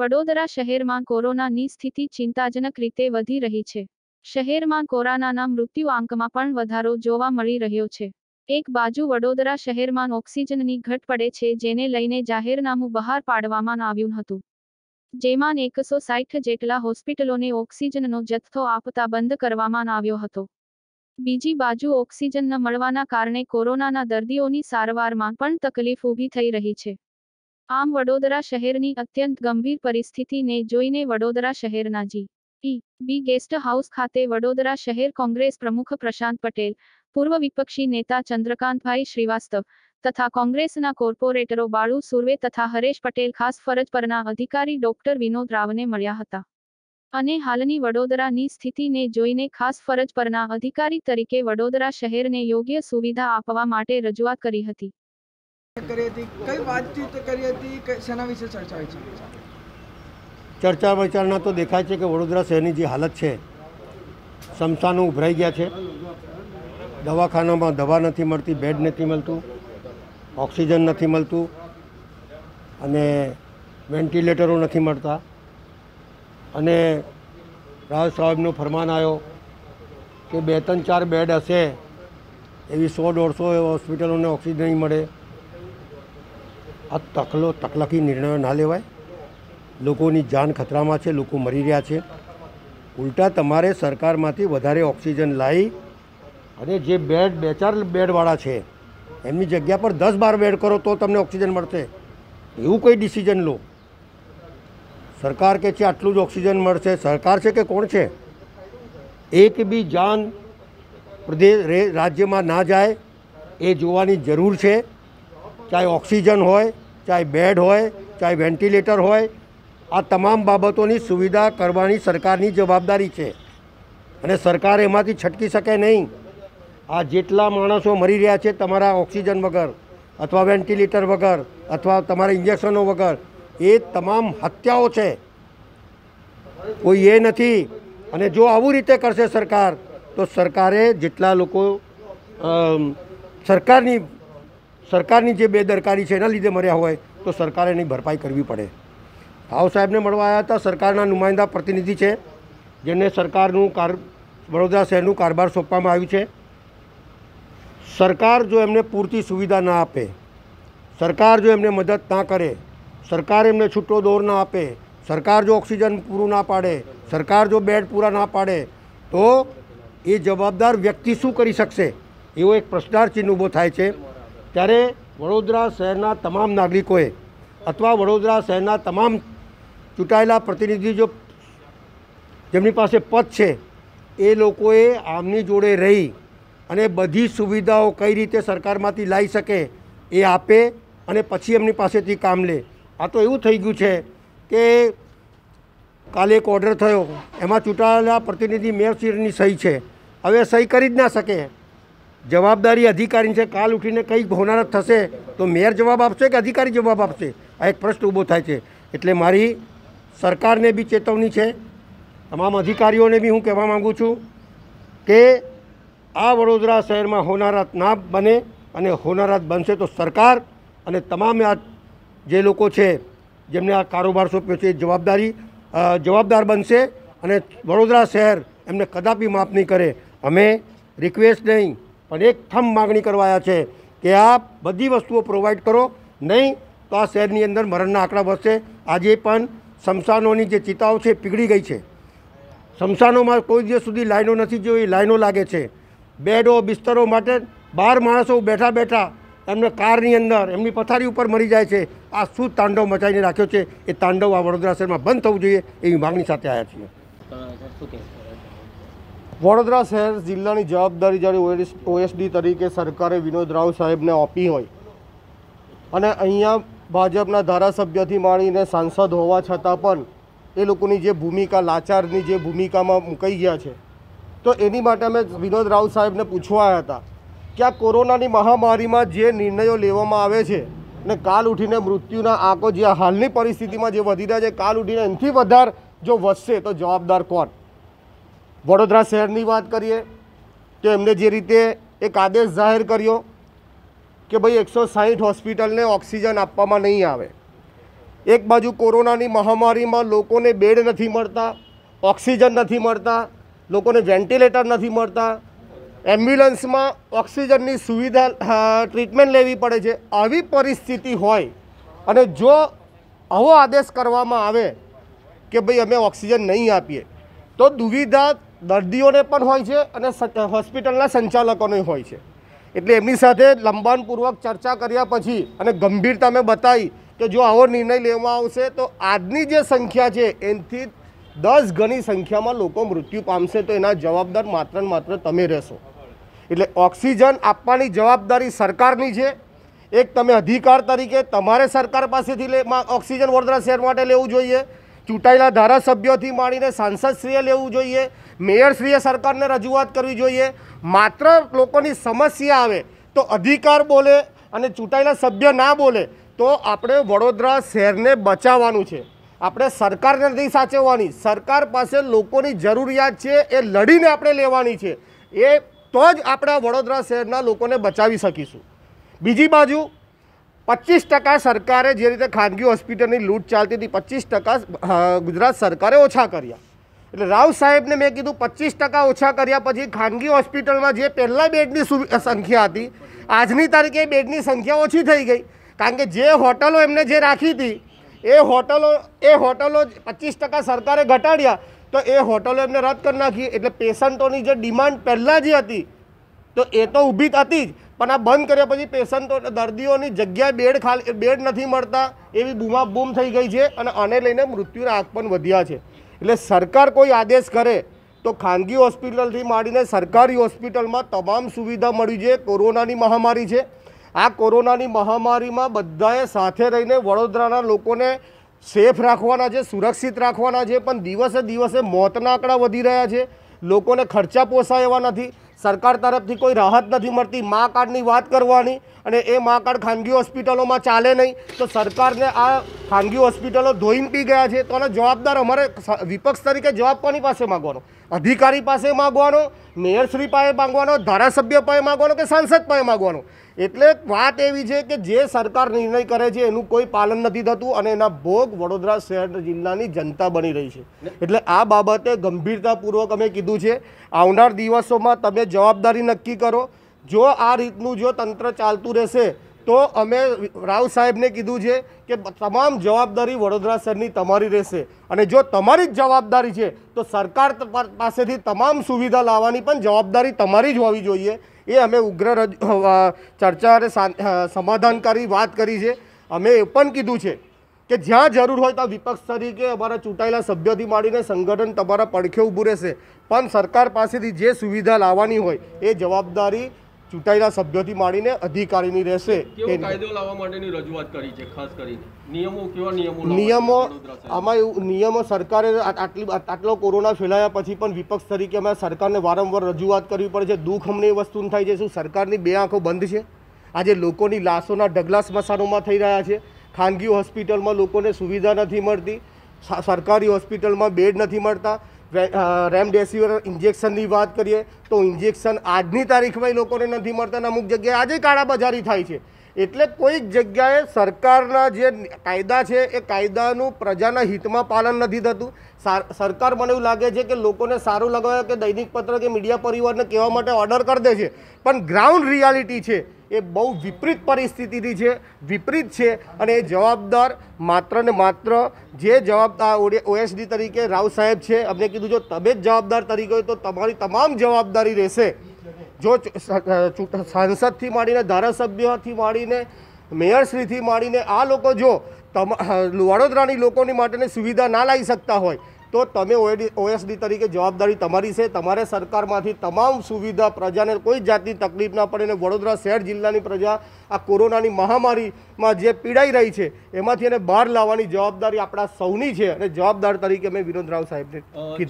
વડોદરા શહેરમાં કોરોનાની સ્થિતિ ચિંતાજનક રીતે વધી રહી છે। શહેરમાં કોરોનાના મૃત્યુ આંકમાં પણ વધારો જોવા મળી રહ્યો છે। એક બાજુ વડોદરા શહેરમાં ઓક્સિજનની ઘટ પડે છે, જેને લઈને જાહેરનામું બહાર પાડવામાં આવ્યું હતું, જેમાં 160 જેટલા હોસ્પિટલોને ઓક્સિજનનો જથ્થો આપતા બંધ કરવામાં આવ્યો હતો। બીજી બાજુ ઓક્સિજન ન મળવાના કારણે કોરોનાના દર્દીઓની સારવારમાં પણ તકલીફ ઊભી થઈ રહી છે। आम वडोदरा शहरनी अत्यंत गंभीर परिस्थिति ने जोईने वडोदरा शहरना जी.बी. गेस्ट हाउस खाते वडोदरा शहर कांग्रेस प्रमुख प्रशांत पटेल, पूर्व विपक्षी नेता चंद्रकांत भाई श्रीवास्तव तथा कांग्रेसना कोर्पोरेटरों बाळू सुर्वे तथा हरेश पटेल खास फरज परना अधिकारी डॉक्टर विनोद राव ने मळ्या हता। अने हालनी वडोदरानी स्थिति ने जोईने खास फरज परना अधिकारी तरीके वडोदरा शहर ने योग्य सुविधा आपवा माटे रजूआत करी हती। चर्चा विचारणा तो देखाय छे के वडोदरा शहरनी जे हालत छे समसानो उभराई गया छे। दवाखानामां दवा नथी मळती, बेड नथी मळतुं, ऑक्सिजन नथी मळतुं अने वेंटिलेटरो नथी मळता अने राव साहेबनो फरमान आव्यो के 2-3-4 बेड हशे एवी 100-150 होस्पिटलोने ऑक्सिजन नहीं मळे। आ तकलाकी निर्णय ना लेवाय। लोकोनी जान खतरा में है, लोग मरी रहा है। उल्टा तमारे सरकार मांथी वधारे ऑक्सिजन लाई अने जे बेड 2-4 बेडवाड़ा है एमनी जग्या पर 10-12 बेड करो तो तमने ऑक्सिजन मळशे, एवुं कोई डिसिजन लो। सरकार कहे छे आटलुं ज ऑक्सिजन मळशे, सरकार छे के कोण छे? एक बी जान प्रदेश राज्य में ना जाए ए जोवानी जरूर है। चाहे ऑक्सिजन होय, चाहे बेड होय, चाहे वेंटिलेटर होय, आ तमाम बाबतोनी सुविधा करवानी सरकारनी जवाबदारी छे अने सरकार एमांथी छटकी शके नहीं। आ जेटला माणसो मरी रह्या छे तमारा ऑक्सिजन वगर अथवा वेंटिलेटर वगर अथवा तमारा इंजेक्शनो वगर, ए तमाम हत्याओ छे, कोई ए नथी। अने जो आवी रीते करशे सरकार तो सरकारे जेटला लोको सरकारनी जे बेदरकारी है एना लीधे मर्या होय तो सरकारे एनी भरपाई करवी पड़े। राव साहेबने मळवा आव्या हता। सरकारना नुमायंदा प्रतिनिधि है जेमने सरकारनुं वडोदरा शहेरनुं कारभार सोंपवामां आव्युं छे। सरकार जो एमने पूरती सुविधा ना आपे, सरकार जो एमने मदद ना करे, सरकार एमने छूटो दौर ना आपे, सरकार जो ऑक्सिजन पूरुं ना पाड़े, सरकार जो बेड पूरा ना पाड़े तो ए जवाबदार व्यक्ति शुं करी शकशे, एवो एक प्रश्नार्थ चिन्ह ऊभो थाय छे। त्यारे वडोदरा शहरना तमाम नागरिकोए अथवा वडोदरा शहरना तमाम चूंटायेला प्रतिनिधि जो जेमनी पासे पद छे ए लोकोए आमनी जोड़े रही अने बधी सुविधाओ कई रीते सरकारमांथी लाई सके ए आपे अने पछी एमनी पासेथी काम ले। आ तो एवुं थई गयुं छे के काले एक ऑर्डर थयो एमां चूंटायेला प्रतिनिधि मेयरश्रीनी सही छे, हवे सही करी ज ना शके। जवाबदारी अधिकारी से काल उठीने कई होना थशे तो मेयर जवाब आपशे कि अधिकारी जवाब आपशे? आ एक प्रश्न ऊभो थाय छे। एटले मारी सरकार ने भी चेतवनी है, तमाम अधिकारीओ ने भी हूँ कहवा माँगू छूँ कि आ वडोदरा शहर में होनारत ना बने अने होनारत बनशे तो सरकार अने तमाम आ जे लोको छे जेमने आ कारोबार सोंप्यो छे जवाबदार बनशे अने वडोदरा शहर एमने कदापि माफ नहीं करे। अमे रिक्वेस्ट नहीं पर एक थम मांगणी करवाया है कि आप बधी वस्तुओं प्रोवाइड करो, नहीं तो आ शहरनी अंदर मरणना आंकड़ा बढ़शे। आजे पण शमशानोनी जे चिताओ छे पीगड़ी गई है, शमशानों में कोई दिवस सुधी लाइनों नथी जोई, लाइनों लागे छे। बेडो बिस्तरो माटे 12 माणसों बैठा बैठा एमने कारनी अंदर एमनी पथारी उपर मरी जाए छे। आ शुं तांडव मचावीने राख्यो छे, ए तांडव आ वडोदरा शहर में बंध थवुं जोईए एवी मांगणी साथे आव्या छीए। वडोदरा शहर जिला की जवाबदारी जैसे OSD तरीके सरकार विनोद राव साहेब ने आपी हो, भाजपा धारासभ्य थी माळीने सांसद होवा छतां पण ए लोकोनी जे भूमिका लाचारनी जे भूमिका में मुकाई गया है तो एनी माटे अमे विनोद राव साहेब ने पूछवा आया था कि आ कोरोना की महामारी में जे निर्णयों लेवामां आवे छे ने काल उठीने मृत्युना आंको जे हालनी परिस्थिति में जे वधी रह्या छे काल उठीने एनथी वधार जो वधशे तो जवाबदार कोण? वडोदरा शहरनी बात करिए तो एमने जे रीते एक आदेश जाहिर करियो कि भाई 160 हॉस्पिटल ने ऑक्सिजन आपवामां नहीं आवे, एक बाजू कोरोनानी महामारी में लोगों ने बेड नहीं मळता, ऑक्सिजन नहीं मळता, लोगों ने वेंटिलेटर नहीं मळता, एम्ब्युलन्स में ऑक्सिजन की सुविधा ट्रीटमेंट लेवी पड़े छे। आवी परिस्थिति होय अने जो आवो आदेश करवामां आवे कि भाई अमे ऑक्सिजन नहीं आपीए तो दुविधा दर्दीओने पण होय छे अने हॉस्पिटलना संचालकोने होय छे। एटले एमनी साथे लंबाणपूर्वक चर्चा कर्या पछी अने गंभीरता में बताई कि जो आवो निर्णय लेवामां आवशे तो आजनी जे संख्या छे एनथी 10 गणी संख्या में लोग मृत्यु पामशे तो एना जवाबदार मात्र ने मात्र तमे रहेशो। एटले ऑक्सिजन आपवानी जवाबदारी सरकारनी छे। एक तमे अधिकार तरीके तमारे सरकार पासेथी ऑक्सिजन वडोदरा शहर माटे लेवुं जोईए, चूंटायेला धारासभ्योथी माणीने सांसदश्रीए लेवुं जोईए, मेयरश्रीए सरकारने रजूआत करवी जोईए। मात्र लोकोनी समस्या आवे तो अधिकार बोले अने चूंटायेला सभ्य ना बोले तो आपणे वडोदरा शहरने बचाववानुं छे। आपणे सरकारने नहीं साचववानी, सरकार पासे लोकोनी जरूरियात छे ए लड़ीने आपणे लेवानी छे, ए तो ज आपणे वडोदरा शहरना लोकोने बचावी शकीशुं। बीजी बाजू 25% सरकारे जे रीते खानगी हॉस्पिटलनी लूट चालती थी 25% गुजरात सरकारे ओछा कर्या। एटले राव साहेबने मैं कीधुं 25% ओछा कर्या पछी खानगी हॉस्पिटल में जे पहला बेडनी संख्या थी आजनी तारीखे बेडनी संख्या ओछी थई गई, कारण के जे होटलों एमने जे राखी थी ए होटलों 25% सरकारे घटाड्या तो ए होटलों एमने रद कर नाखी। एटले पेशंटोनी जे डिमांड पहला जी हती तो ए तो ऊभी थती ज पण आ बंद कर्या पछी पेशंटो दर्दीओनी जग्या बेड खाली बेड नहीं मळता एवी बूमाबूम थई गई है और आने लईने मृत्युना आंक पण वध्या छे। एटले सरकार कोई आदेश करे तो खानगी हॉस्पिटल थी मांडीने सरकारी हॉस्पिटल में तमाम सुविधा मळी छे। कोरोनानी महामारी है, आ कोरोनानी महामारी में बधाए साथे रहीने वडोदराना लोकोने सेफ राखवाना छे, सुरक्षित राखवाना छे, पण दिवसे दिवसे मौतना आंकड़ा वधी रह्या छे, लोकोने खर्चा पोसाय एवा नथी, सरकार तरफ थी कोई राहत नहीं मळती। माँ कार्ड की बात करवानी अने ए माँ कार्ड खानगी हॉस्पिटलों में चाले नहीं तो सरकार ने आ खानगी हॉस्पिटलों धोईन पी गया है तो आने जवाबदार अमारे विपक्ष तरीके जवाब कोनी पासे मांगवानो, अधिकारी पासे मांगवानो, मेयरश्री पाए मांगवानो, धारासभ्य पाए मांगवानो के सांसद पाए मांगवानो। एटले वात एवी छे कि जे सरकार निर्णय करे छे एनुं कोई पालन नथी थतुं अने एना भोग वडोदरा शहर जिल्लानी जनता बनी रही छे। एटले आ बाबते गंभीरतापूर्वक अमे कीधुं छे आवनार दिवसोमां तमे जवाबदारी नक्की करो। जो आ रीतनु जो तंत्र चालतु रहेशे तो अमे राव साहेबने कीधुं छे कि तमाम जवाबदारी वडोदरा शहरनी तमारी रहेशे अने जो तमारी ज जवाबदारी छे तो सरकार पासेथी तमाम सुविधा लाववानी पण जवाबदारी तमारी ज होवी जोईए। ए अमे उग्र चर्चा अने समाधानकारी वात करी छे। अमे ए पण कीधुं छे कि ज्यां जरूर होय त्यां विपक्ष तरीके अमारा चूंटायेला सभ्योथी मांडीने संगठन तमारा पड़खे ऊभुं रहेशे, पण सरकार पासेथी जे सुविधा लाववानी होय ए जवाबदारी चूंटायेला सभ्योथी मांडीने अधिकारीनी रहेशे। कायदो लाववा माटेनी रजूआत करी छे, खास करीने नियमो केवा नियमो आमां नियमो सरकारे आटलो कोरोना फैलाया पछी पण विपक्ष तरीके अमे सरकारने वारंवार रजूआत करवी पड़े छे। दुख हमने ए वस्तुने थाय छे शुं सरकारनी बे आंखो बंध छे? आज लोकोनी लाशोना ढगला स्मशानोमां थई रह्या छे, खानगी हॉस्पिटल में लोगों ने सुविधा नहीं मळती, सरकारी हॉस्पिटल में बेड नहीं मळता, रेमडेसिविर इंजेक्शन की बात करिए तो इंजेक्शन आजनी तारीख में लोगों ने नहीं मळता, अमुक जगह आज काळाबजारी थाय छे। एटले कोई जगह सरकारना जे कायदा है ए कायदानु प्रजाना हित में पालन नहीं थतुं। सरकार मने एवुं लागे छे कि लोकोने सारूँ लगे कि दैनिक पत्र के मीडिया परिवार ने कहेवा माटे ऑर्डर कर दे छे, पण ग्राउंड रियालिटी है ए बहु विपरीत परिस्थिति थी है, विपरीत है और जवाबदार मात्र ने मात्र जे जवाबदार ओएसडी तरीके राव साहेब है। अमने कीधुं जो तमे जवाबदार तरीके हो तो तमारी तमाम जवाबदारी रहेशे। जो सांसद थी मांडीने धारासभ्य थी मांडीने मेयरश्री थी मांडीने आ लोको जो वडोदरानी लोकोनी माटेनी सुविधा ना लाई सकता होय तो तमे ओएसडी तरीके जवाबदारी तमारी छे। तमारे सरकारमांथी तमाम सुविधा प्रजाने कोई जातनी तकलीफ ना पड़े ने वडोदरा शहर जिल्लानी प्रजा आ कोरोनानी महामारीमां जे पीड़ाई रही है एमांथी एने बहार लाववानी जवाबदारी आपणा सौनी है। जवाबदार तरीके मैं विनोद राव साहेबने कीधुं।